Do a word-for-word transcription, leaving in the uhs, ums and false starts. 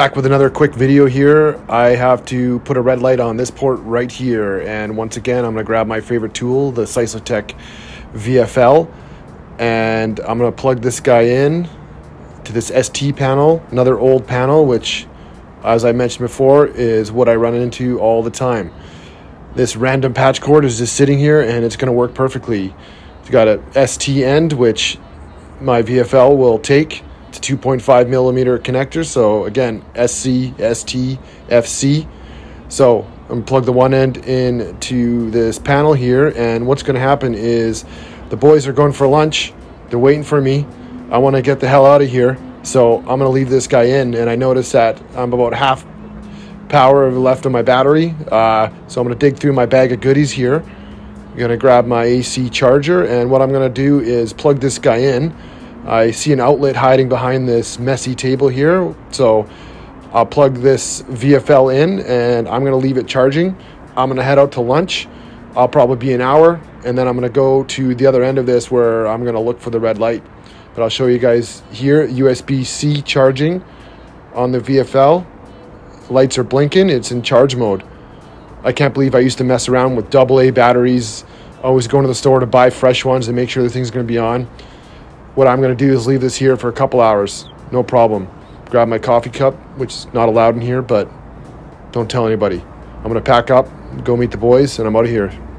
Back with another quick video here. I have to put a red light on this port right here, and once again I'm going to grab my favorite tool, the Sysotek V F L, and I'm going to plug this guy in to this S T panel, another old panel which, as I mentioned before, is what I run into all the time. This random patch cord is just sitting here and it's going to work perfectly. It's got a S T end which my V F L will take. It's a two point five millimeter connector, so again, S C, S T, F C. So I'm going to plug the one end into this panel here, and what's going to happen is the boys are going for lunch. They're waiting for me. I want to get the hell out of here, so I'm going to leave this guy in, and I notice that I'm about half power left of my battery, uh, so I'm going to dig through my bag of goodies here. I'm going to grab my A C charger, and what I'm going to do is plug this guy in. I see an outlet hiding behind this messy table here, so I'll plug this V F L in and I'm going to leave it charging. I'm going to head out to lunch. I'll probably be an hour, and then I'm going to go to the other end of this where I'm going to look for the red light. But I'll show you guys here, U S B C charging on the V F L. Lights are blinking, it's in charge mode. I can't believe I used to mess around with double A batteries, always going to the store to buy fresh ones and make sure the thing's going to be on. What I'm going to do is leave this here for a couple hours, no problem. Grab my coffee cup, which is not allowed in here, but don't tell anybody. I'm going to pack up, go meet the boys, and I'm out of here.